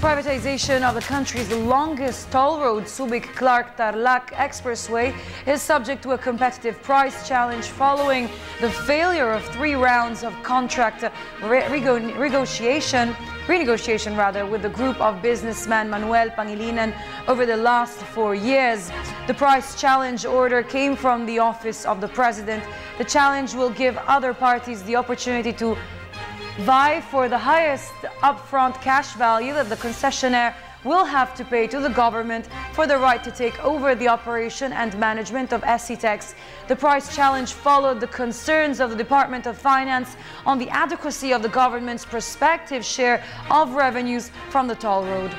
The privatization of the country's longest toll road, Subic-Clark-Tarlac Expressway, is subject to a competitive price challenge following the failure of 3 rounds of contract renegotiation with the group of businessman Manuel Pangilinan over the last 4 years. The price challenge order came from the office of the president. The challenge will give other parties the opportunity to vie for the highest upfront cash value that the concessionaire will have to pay to the government for the right to take over the operation and management of SCTEX. The price challenge followed the concerns of the Department of Finance on the adequacy of the government's prospective share of revenues from the toll road.